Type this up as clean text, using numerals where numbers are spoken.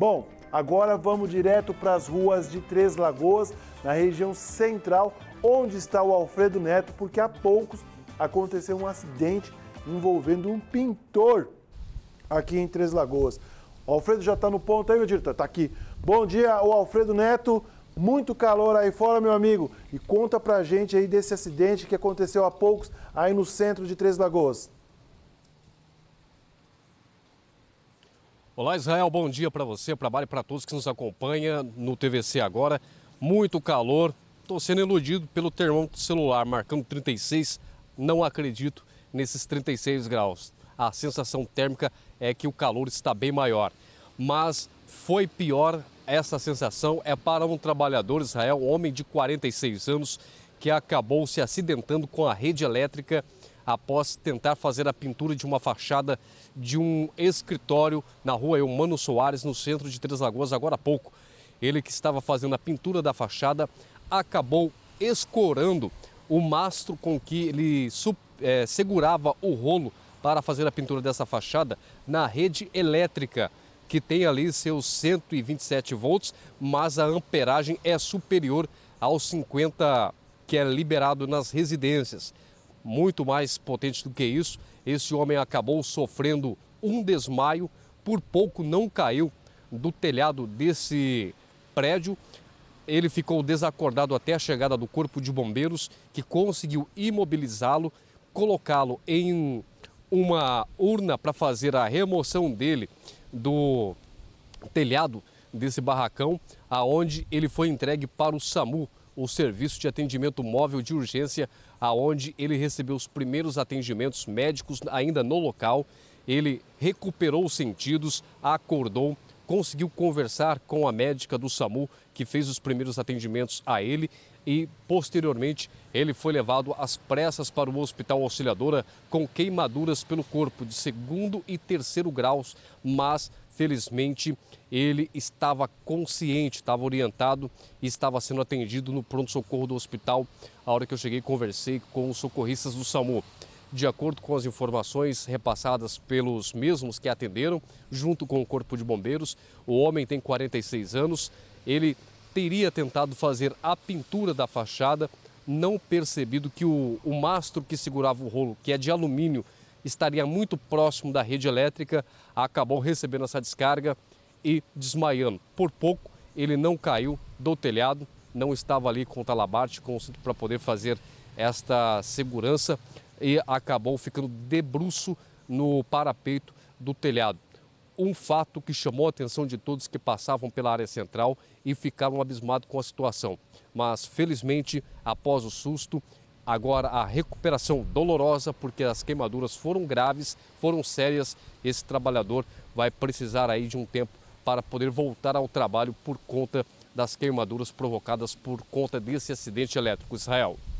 Bom, agora vamos direto para as ruas de Três Lagoas, na região central, onde está o Alfredo Neto, porque há poucos aconteceu um acidente envolvendo um pintor aqui em Três Lagoas. O Alfredo já está no ponto aí, meu diretor? Está aqui. Bom dia, o Alfredo Neto. Muito calor aí fora, meu amigo. E conta pra gente aí desse acidente que aconteceu há poucos aí no centro de Três Lagoas. Olá, Israel. Bom dia para você, para Mari, para todos que nos acompanham no TVC agora. Muito calor. Estou sendo iludido pelo termômetro celular, marcando 36. Não acredito nesses 36 graus. A sensação térmica é que o calor está bem maior. Mas foi pior essa sensação é para um trabalhador, Israel, homem de 46 anos, que acabou se acidentando com a rede elétrica após tentar fazer a pintura de uma fachada de um escritório na rua Eumano Soares, no centro de Três Lagoas, agora há pouco. Ele que estava fazendo a pintura da fachada acabou escorando o mastro com que ele segurava o rolo para fazer a pintura dessa fachada na rede elétrica, que tem ali seus 127 volts, mas a amperagem é superior aos 50 que é liberado nas residências. Muito mais potente do que isso, esse homem acabou sofrendo um desmaio, por pouco não caiu do telhado desse prédio. Ele ficou desacordado até a chegada do corpo de bombeiros, que conseguiu imobilizá-lo, colocá-lo em uma urna para fazer a remoção dele do telhado desse barracão, aonde ele foi entregue para o SAMU, o Serviço de Atendimento Móvel de Urgência, aonde ele recebeu os primeiros atendimentos médicos ainda no local. Ele recuperou os sentidos, acordou, conseguiu conversar com a médica do SAMU, que fez os primeiros atendimentos a ele. E, posteriormente, ele foi levado às pressas para o Hospital Auxiliadora com queimaduras pelo corpo de 2º e 3º graus, mas, felizmente, ele estava consciente, estava orientado e estava sendo atendido no pronto-socorro do hospital. A hora que eu cheguei, conversei com os socorristas do SAMU. De acordo com as informações repassadas pelos mesmos que atenderam, junto com o Corpo de Bombeiros, o homem tem 46 anos, ele teria tentado fazer a pintura da fachada, não percebido que o mastro que segurava o rolo, que é de alumínio, estaria muito próximo da rede elétrica, acabou recebendo essa descarga e desmaiando. Por pouco, ele não caiu do telhado, não estava ali com o talabarte, com o cinto para poder fazer esta segurança e acabou ficando debruço no parapeito do telhado. Um fato que chamou a atenção de todos que passavam pela área central e ficaram abismados com a situação. Mas, felizmente, após o susto, agora a recuperação dolorosa, porque as queimaduras foram graves, foram sérias. Esse trabalhador vai precisar aí de um tempo para poder voltar ao trabalho por conta das queimaduras provocadas por conta desse acidente elétrico. Israel.